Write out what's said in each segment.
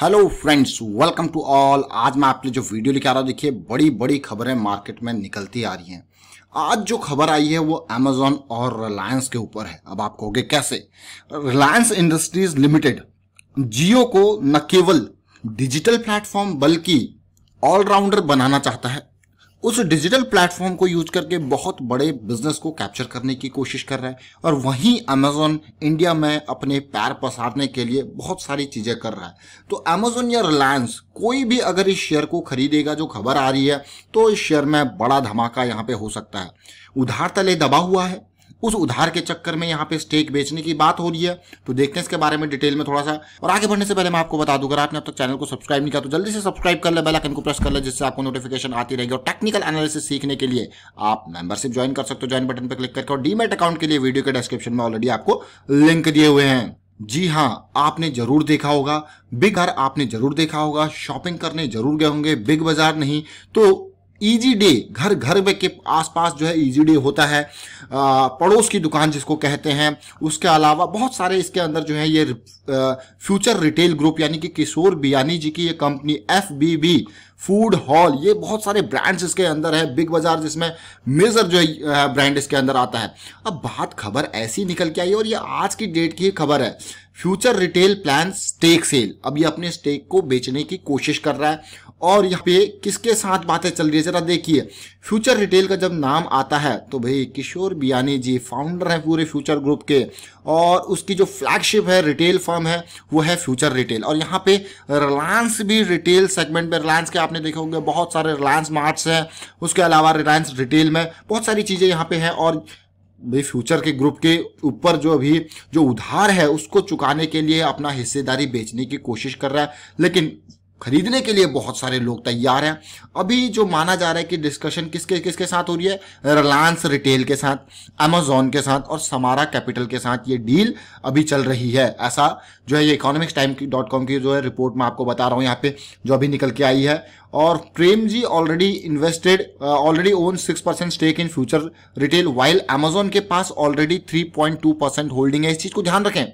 Hello friends, welcome to all. आज मैं आपके लिए जो वीडियो लेके आ रहा हूँ, देखिए बड़ी बड़ी खबरें मार्केट में निकलती आ रही हैं। आज जो खबर आई है वो अमेजॉन और रिलायंस के ऊपर है। अब आप कहोगे कैसे? रिलायंस इंडस्ट्रीज लिमिटेड जियो को न केवल डिजिटल प्लेटफॉर्म बल्कि ऑलराउंडर बनाना चाहता है। उस डिजिटल प्लेटफॉर्म को यूज करके बहुत बड़े बिजनेस को कैप्चर करने की कोशिश कर रहा है, और वहीं अमेजॉन इंडिया में अपने पैर पसारने के लिए बहुत सारी चीजें कर रहा है। तो अमेजॉन या रिलायंस कोई भी अगर इस शेयर को खरीदेगा, जो खबर आ रही है, तो इस शेयर में बड़ा धमाका यहाँ पे हो सकता है। उधार तले दबा हुआ है, उस उधार के चक्कर में यहाँ पे स्टेक बेचने की बात हो रही है। तो देखते हैं इसके बारे में डिटेल में थोड़ा सा। और आगे बढ़ने से पहले मैं आपको बता दूं, अगर आपने अब तक चैनल को सब्सक्राइब नहीं किया तो जल्दी से सब्सक्राइब कर ले, बेल आइकन को प्रेस कर ले, जिससे आपको नोटिफिकेशन आती रहेगी। और टेक्निकल एनालिसिस सीखने के लिए आप मेंबरशिप ज्वाइन कर सकते हो, ज्वाइन बटन पर क्लिक करके। और डीमैट अकाउंट के लिए वीडियो के डिस्क्रिप्शन में ऑलरेडी आपको लिंक दिए हुए हैं। जी हाँ, आपने जरूर देखा होगा बिग बाजार, आपने जरूर देखा होगा, शॉपिंग करने जरूर गए होंगे। बिग बाजार नहीं तो ईजी डे, घर घर के आसपास जो है ईजी डे होता है, पड़ोस की दुकान जिसको कहते हैं। उसके अलावा बहुत सारे इसके अंदर जो है ये फ्यूचर रिटेल ग्रुप, यानी कि किशोर बियानी जी की ये कंपनी, एफबीबी फूड हॉल, ये बहुत सारे ब्रांड्स इसके अंदर है। बिग बाजार जिसमें मेजर जो है ब्रांड इसके अंदर आता है। अब बात खबर ऐसी निकल के आई और ये आज की डेट की खबर है। Future Retail plan stake sale, अब ये अपने स्टेक को बेचने की कोशिश कर रहा है। और यहाँ पे किसके साथ बातें चल रही है जरा देखिए। फ्यूचर रिटेल का जब नाम आता है तो भाई किशोर बियानी जी फाउंडर हैं पूरे फ्यूचर ग्रुप के, और उसकी जो फ्लैगशिप है रिटेल फर्म है वो है फ्यूचर रिटेल। और यहाँ पे रिलायंस भी रिटेल सेगमेंट में, रिलायंस के आपने देखे होंगे बहुत सारे रिलायंस मार्ट्स हैं, उसके अलावा रिलायंस रिटेल में बहुत सारी चीज़ें यहाँ पे हैं। और भाई फ्यूचर के ग्रुप के ऊपर जो अभी जो उधार है उसको चुकाने के लिए अपना हिस्सेदारी बेचने की कोशिश कर रहा है, लेकिन खरीदने के लिए बहुत सारे लोग तैयार हैं। अभी जो माना जा रहा है कि डिस्कशन किसके साथ हो रही है, रिलायंस रिटेल के साथ, अमेजॉन के साथ और समारा कैपिटल के साथ ये डील अभी चल रही है। ऐसा जो है ये इकोनॉमिक्स टाइम्स .com की जो है रिपोर्ट मैं आपको बता रहा हूँ यहाँ पे, जो अभी निकल के आई है। और Prem ji already own 6% stake in Future Retail, while Amazon के पास ऑलरेडी 3.2% होल्डिंग है। इस चीज़ को ध्यान रखें,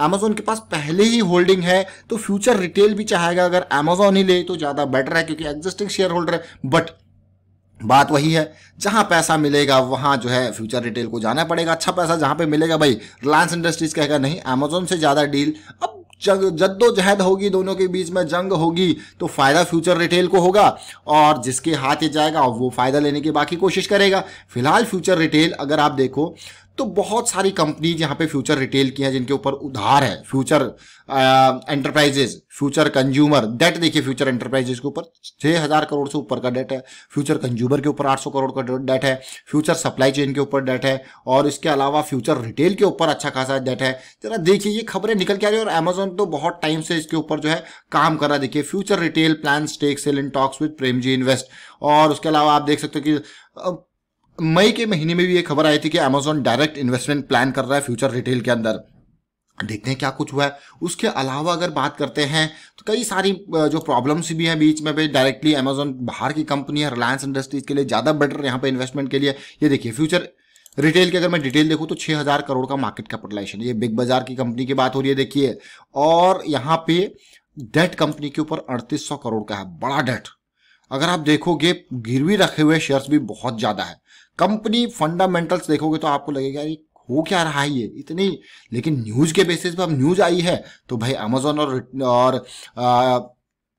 अमेजॉन के पास पहले ही होल्डिंग है, तो फ्यूचर रिटेल भी चाहेगा अगर अमेजॉन ही ले तो ज़्यादा बेटर है, क्योंकि एग्जिस्टिंग शेयर होल्डर है। बट बात वही है, जहाँ पैसा मिलेगा वहाँ जो है फ्यूचर रिटेल को जाना पड़ेगा। अच्छा पैसा जहाँ पे मिलेगा, भाई रिलायंस इंडस्ट्रीज कहेगा नहीं अमेजॉन से ज़्यादा डील। अब जद्दोजहद होगी, दोनों के बीच में जंग होगी, तो फायदा फ्यूचर रिटेल को होगा, और जिसके हाथ ये जाएगा वो फायदा लेने की बाकी कोशिश करेगा। फिलहाल फ्यूचर रिटेल अगर आप देखो तो बहुत सारी कंपनीज यहाँ पे फ्यूचर रिटेल की हैं जिनके ऊपर उधार है। Future Enterprises, Future Consumer, debt देखिए फ्यूचर एंटरप्राइजेज के ऊपर 6,000 करोड़ से ऊपर का डेट है, फ्यूचर कंज्यूमर के ऊपर 800 करोड़ का डेट है, फ्यूचर सप्लाई चेन के ऊपर डेट है, और इसके अलावा फ्यूचर रिटेल के ऊपर अच्छा खासा डेट है। जरा देखिए ये खबरें निकल के आ रही है। और अमेजॉन तो बहुत टाइम से इसके ऊपर जो है काम कर रहा है। देखिए Future Retail plan stake sale in talks with Premji Invest. और उसके अलावा आप देख सकते हो कि मई के महीने में भी ये खबर आई थी कि अमेजॉन डायरेक्ट इन्वेस्टमेंट प्लान कर रहा है फ्यूचर रिटेल के अंदर। देखते हैं क्या कुछ हुआ है। उसके अलावा अगर बात करते हैं तो कई सारी जो प्रॉब्लम्स भी हैं बीच में भी। डायरेक्टली अमेजॉन बाहर की कंपनी है, रिलायंस इंडस्ट्रीज के लिए ज़्यादा बेटर यहाँ पे इन्वेस्टमेंट के लिए। ये देखिए फ्यूचर रिटेल की अगर मैं डिटेल देखूँ तो 6,000 करोड़ का मार्केट कैपिटलाइजेशन, ये बिग बाजार की कंपनी की बात हो रही है देखिए। और यहाँ पे डेट कंपनी के ऊपर 3,800 करोड़ का है, बड़ा डेट। अगर आप देखोगे गिरवी रखे हुए शेयर्स भी बहुत ज़्यादा है। कंपनी फंडामेंटल्स देखोगे तो आपको लगेगा ये हो क्या रहा है ये इतनी, लेकिन न्यूज़ के बेसिस पर अब न्यूज़ आई है तो भाई अमेजॉन और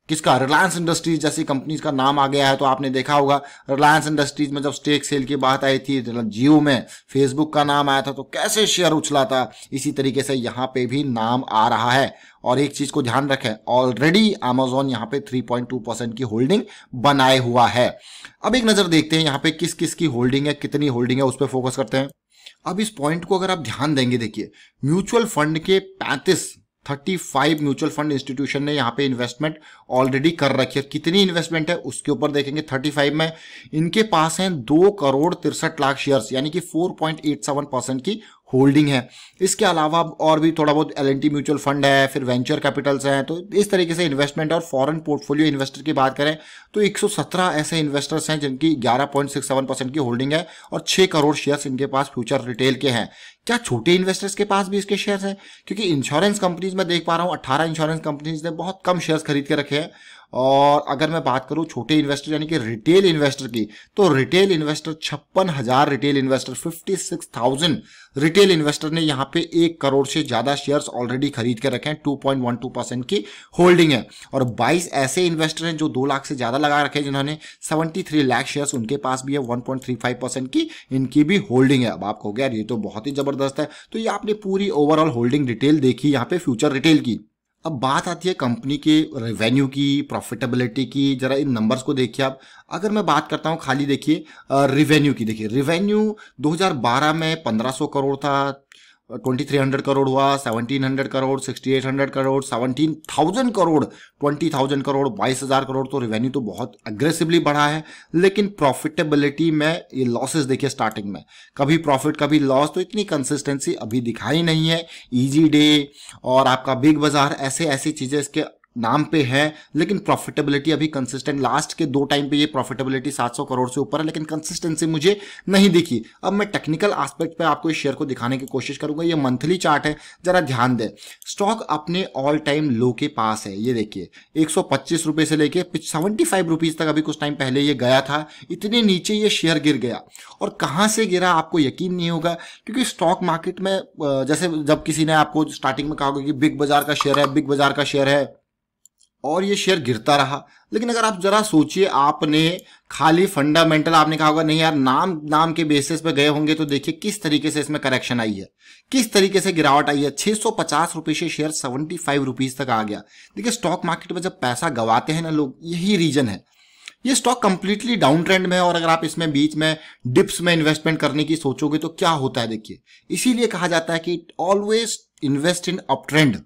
किसका, रिलायंस इंडस्ट्रीज जैसी कंपनीज का नाम आ गया है। तो आपने देखा होगा रिलायंस इंडस्ट्रीज में जब स्टेक सेल की बात आई थी, जियो में फेसबुक का नाम आया था तो कैसे शेयर उछला था, इसी तरीके से यहाँ पे भी नाम आ रहा है। और एक चीज़ को ध्यान रखें, ऑलरेडी अमेजॉन यहाँ पे 3.2% की होल्डिंग बनाए हुआ है। अब एक नज़र देखते हैं यहाँ पे किस किस की होल्डिंग है, कितनी होल्डिंग है, उस पर फोकस करते हैं। अब इस पॉइंट को अगर आप ध्यान देंगे, देखिए म्यूचुअल फंड के 35 म्यूचुअल फंड इंस्टीट्यूशन ने यहाँ पे इन्वेस्टमेंट ऑलरेडी कर रखी है। कितनी इन्वेस्टमेंट है उसके ऊपर देखेंगे, 35 में इनके पास हैं 2,63,00,000 शेयर्स, यानी कि 4.87% की होल्डिंग है। इसके अलावा और भी थोड़ा बहुत एलएनटी म्यूचुअल फंड है, फिर वेंचर कैपिटल्स हैं। तो इस तरीके से इन्वेस्टमेंट। और फॉरेन पोर्टफोलियो इन्वेस्टर की बात करें तो 117 ऐसे इन्वेस्टर्स हैं जिनकी 11.67% की होल्डिंग है, और 6 करोड़ शेयर्स इनके पास फ्यूचर रिटेल के हैं। क्या छोटे इन्वेस्टर्स के पास भी इसके शेयर्स हैं? क्योंकि इंश्योरेंस कंपनीज में देख पा रहा हूँ 18 इंश्योरेंस कंपनीज ने बहुत कम शेयर्स खरीद के रखे हैं। और अगर मैं बात करूँ छोटे इन्वेस्टर यानी कि रिटेल इन्वेस्टर की, तो retail investor 56,000 retail investor 56,000 retail investor ने यहाँ पे 1 करोड़ से ज़्यादा शेयर्स ऑलरेडी खरीद के रखे हैं। 2.12% की होल्डिंग है। और 22 ऐसे इन्वेस्टर हैं जो 2 लाख से ज़्यादा लगा रखे हैं, जिन्होंने 73 लाख शेयर्स उनके पास भी है। 1.35% की इनकी भी होल्डिंग है। अब आप कहोगे यार ये तो बहुत ही ज़बरदस्त है। तो ये आपने पूरी ओवरऑल होल्डिंग डिटेल देखी यहाँ पे फ्यूचर रिटेल की। अब बात आती है कंपनी के रेवेन्यू की, प्रॉफिटेबिलिटी की। जरा इन नंबर्स को देखिए आप। अगर मैं बात करता हूँ खाली देखिए रेवेन्यू की, देखिए रेवेन्यू 2012 में 1500 करोड़ था, 2300 करोड़ हुआ, 1700 करोड़, 6800 करोड़, 17,000 करोड़, 20,000 करोड़, 22,000 करोड़। तो रेवेन्यू तो बहुत अग्रेसिवली बढ़ा है, लेकिन प्रॉफिटेबिलिटी में ये लॉसेस देखिए, स्टार्टिंग में कभी प्रॉफिट कभी लॉस, तो इतनी कंसिस्टेंसी अभी दिखाई नहीं है। ईजी डे और आपका बिग बाजार ऐसे ऐसी चीज़ें इसके नाम पे है, लेकिन प्रॉफिटेबिलिटी अभी कंसिस्टेंट, लास्ट के 2 टाइम पे ये प्रॉफिटेबिलिटी 700 करोड़ से ऊपर है, लेकिन कंसिस्टेंसी मुझे नहीं दिखी। अब मैं टेक्निकल एस्पेक्ट पे आपको इस शेयर को दिखाने की कोशिश करूंगा। ये मंथली चार्ट है, जरा ध्यान दें। स्टॉक अपने ऑल टाइम लो के पास है, ये देखिए 125 रुपये से लेके 75 रुपीज़ तक अभी कुछ टाइम पहले ये गया था। इतने नीचे ये शेयर गिर गया, और कहाँ से गिरा आपको यकीन नहीं होगा, क्योंकि स्टॉक मार्केट में जैसे जब किसी ने आपको स्टार्टिंग में कहा होगा कि बिग बाजार का शेयर है, बिग बाजार का शेयर है, और ये शेयर गिरता रहा। लेकिन अगर आप जरा सोचिए, आपने खाली फंडामेंटल, आपने कहा होगा नहीं यार नाम के बेसिस पे गए होंगे, तो देखिए किस तरीके से इसमें करेक्शन आई है, किस तरीके से गिरावट आई है। 650 रुपये से शेयर 75 रुपीज़ तक आ गया। देखिए स्टॉक मार्केट में जब पैसा गंवाते हैं ना लोग, यही रीजन है। ये स्टॉक कंप्लीटली डाउन ट्रेंड में है, और अगर आप इसमें बीच में डिप्स में इन्वेस्टमेंट करने की सोचोगे तो क्या होता है देखिए। इसीलिए कहा जाता है कि always invest in up trend.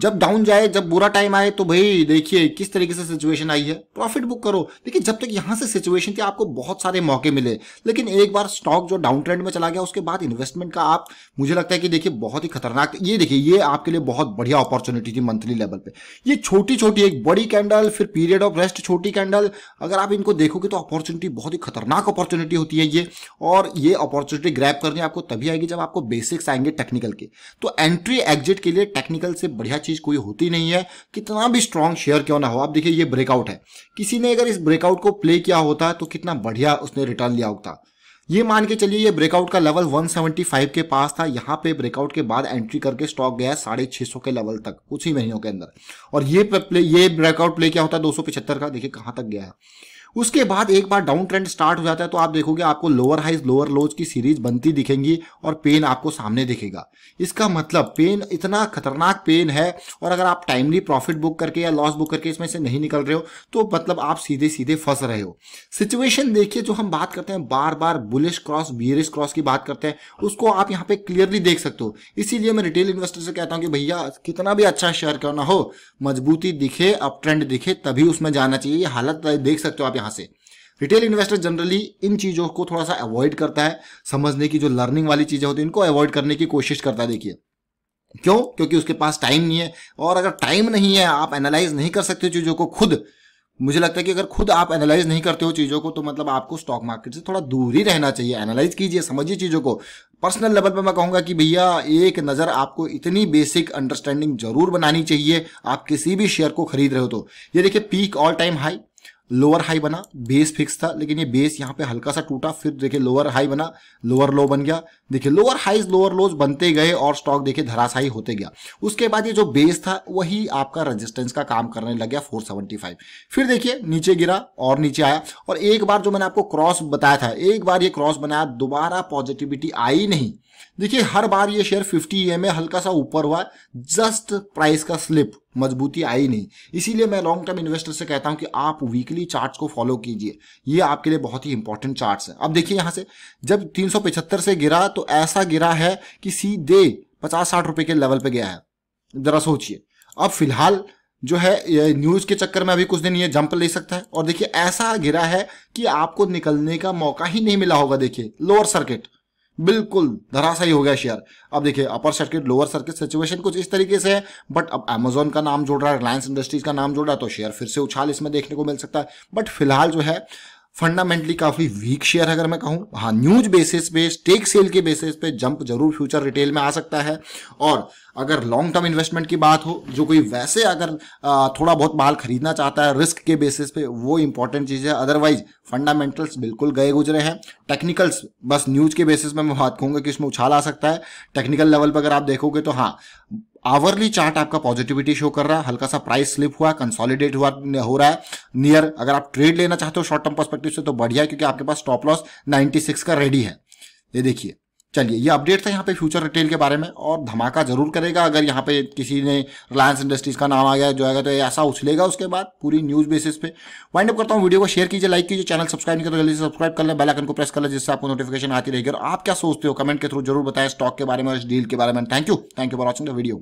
जब डाउन जाए, जब बुरा टाइम आए, तो भाई देखिए किस तरीके से सिचुएशन आई है, प्रॉफिट बुक करो। देखिए जब तक यहाँ से सिचुएशन थी आपको बहुत सारे मौके मिले, लेकिन एक बार स्टॉक जो डाउन ट्रेंड में चला गया, उसके बाद इन्वेस्टमेंट का आप, मुझे लगता है कि देखिए बहुत ही खतरनाक। ये देखिए ये आपके लिए बहुत बढ़िया अपॉर्चुनिटी थी मंथली लेवल पे। ये छोटी छोटी एक बड़ी कैंडल, फिर पीरियड ऑफ रेस्ट, छोटी कैंडल, अगर आप इनको देखोगे तो अपॉर्चुनिटी बहुत ही खतरनाक अपॉर्चुनिटी होती है ये। और ये अपॉर्चुनिटी ग्रैब करनी आपको तभी आएगी जब आपको बेसिक्स आएंगे टेक्निकल के। तो एंट्री एग्जिट के लिए टेक्निकल से बढ़िया चीज कोई होती नहीं है, कितना भी स्ट्रॉन्ग शेयर क्यों ना हो। आप देखिए ये ब्रेकआउट है, किसी ने अगर इस ब्रेकआउट को प्ले किया होता तो कितना बढ़िया उसने रिटर्न लिया होता। ये मान के चलिए ये ब्रेकआउट का लेवल 175 के पास था, यहाँ पे ब्रेकआउट के बाद एंट्री करके स्टॉक गया 650 के लेवल तक कुछ ही महीनों के अंदर। और ये ब्रेकआउट प्ले किया होता 275 का, देखिए कहाँ तक गया है। उसके बाद एक बार डाउन ट्रेंड स्टार्ट हो जाता है, तो आप देखोगे आपको लोअर हाइज लोअर लोज की सीरीज बनती दिखेंगी, और पेन आपको सामने दिखेगा। इसका मतलब पेन इतना खतरनाक पेन है, और अगर आप टाइमली प्रॉफिट बुक करके या लॉस बुक करके इसमें से नहीं निकल रहे हो, तो मतलब आप सीधे सीधे फंस रहे हो। सिचुएशन देखिए, जो हम बात करते हैं बार बार बुलिश क्रॉस बियरिश क्रॉस की बात करते हैं, उसको आप यहाँ पे क्लियरली देख सकते हो। इसीलिए मैं रिटेल इन्वेस्टर से कहता हूँ कि भैया कितना भी अच्छा शेयर क्यों ना हो, मजबूती दिखे, अप ट्रेंड दिखे, तभी उसमें जाना चाहिए। ये हालत देख सकते हो आप यहां से। रिटेल इन्वेस्टर जनरली इन चीजों को थोड़ा सा अवॉइड करता है, समझने की जो लर्निंग वाली चीजें होती है इनको अवॉइड करने की कोशिश करता है। देखिए क्यों? क्योंकि उसके पास टाइम नहीं है, और अगर टाइम नहीं है आप एनालाइज नहीं कर सकते चीजों को खुद। मुझे लगता है कि अगर खुद आप एनालाइज नहीं करते हो चीज़ों को, तो मतलब आपको स्टॉक मार्केट से थोड़ा दूर ही रहना चाहिए। एनालाइज कीजिए, समझिए चीज़ों को। पर्सनल लेवल पे मैं कहूँगा कि भैया एक नज़र आपको इतनी बेसिक अंडरस्टैंडिंग जरूर बनानी चाहिए आप किसी भी शेयर को खरीद रहे हो तो। ये देखिए peak all time high, lower high बना, बेस फिक्स था, लेकिन ये बेस यहाँ पे हल्का सा टूटा, फिर देखिए लोअर हाई बना, लोअर लो बन गया, देखिए लोअर हाईज लोअर लोज बनते गए, और स्टॉक देखिए धराशायी होते गया। उसके बाद ये जो बेस था वही आपका रेजिस्टेंस का काम करने लग गया 475। फिर देखिए नीचे गिरा और नीचे आया, और एक बार जो मैंने आपको क्रॉस बताया था, एक बार ये क्रॉस बनाया, दोबारा पॉजिटिविटी आई नहीं। देखिए हर बार ये शेयर 50 EM में हल्का सा ऊपर हुआ, जस्ट प्राइस का स्लिप, मजबूती आई नहीं। इसीलिए मैं लॉन्ग टर्म इन्वेस्टर से कहता हूं कि आप वीकली चार्ट्स को फॉलो कीजिए, ये आपके लिए बहुत ही इंपॉर्टेंट चार्ट्स हैं। अब देखिए यहां से जब 375 से गिरा, तो ऐसा गिरा है कि सीधे 50-60 रुपए के लेवल पे गया है, जरा सोचिए। अब फिलहाल जो है न्यूज़ के चक्कर में अभी कुछ दिन ये जंप ले सकता है, और देखिए ऐसा गिरा है कि आपको निकलने का मौका ही नहीं मिला होगा। देखिए लोअर सर्किट बिल्कुल धराशायी हो गया शेयर। अब देखिए upper circuit lower circuit, situation कुछ इस तरीके से है। बट अब अमेजॉन का नाम जोड़ रहा है, रिलायंस इंडस्ट्रीज का नाम जोड़ रहा है, तो शेयर फिर से उछाल इसमें देखने को मिल सकता है। बट फिलहाल जो है फंडामेंटली काफी वीक शेयर अगर मैं कहूं, हाँ न्यूज बेसिस पे स्टेक सेल के बेसिस पे जंप जरूर फ्यूचर रिटेल में आ सकता है। और अगर लॉन्ग टर्म इन्वेस्टमेंट की बात हो, जो कोई वैसे अगर थोड़ा बहुत माल खरीदना चाहता है रिस्क के बेसिस पे, वो इंपॉर्टेंट चीज है। अदरवाइज फंडामेंटल्स बिल्कुल गए गुजरे हैं। टेक्निकल्स बस न्यूज के बेसिस पे मैं बात कहूंगा कि इसमें उछाल आ सकता है। टेक्निकल लेवल पर अगर आप देखोगे तो हाँ आवरली चार्ट आपका पॉजिटिविटी शो कर रहा है, हल्का सा प्राइस स्लिप हुआ, कंसोलिडेट हुआ हो रहा है नियर। अगर आप ट्रेड लेना चाहते हो शॉर्ट टर्म पर्सपेक्टिव से तो बढ़िया, क्योंकि आपके पास स्टॉप लॉस 96 का रेडी है। ये देखिए, चलिए ये अपडेट था यहाँ पे फ्यूचर रिटेल के बारे में। और धमाका जरूर करेगा अगर यहाँ पे किसी ने रिलायंस इंडस्ट्रीज का नाम आ गया जो आएगा तो ऐसा उछलेगा। उसके बाद पूरी न्यूज बेसिस पे वाइंड अप करता हूँ। वीडियो को शेयर कीजिए, लाइक कीजिए, चैनल सब्सक्राइब नहीं करते तो जल्दी से सब्सक्राइब कर लें, बेल आइकन को प्रेस कर लें जिससे आपको नोटिफिकेशन आती रहेगी। और आप क्या सोचते हो कमेंट के थ्रू जरूर बताएं स्टॉक के बारे में और इस डील के बारे में। Thank you for watching the video.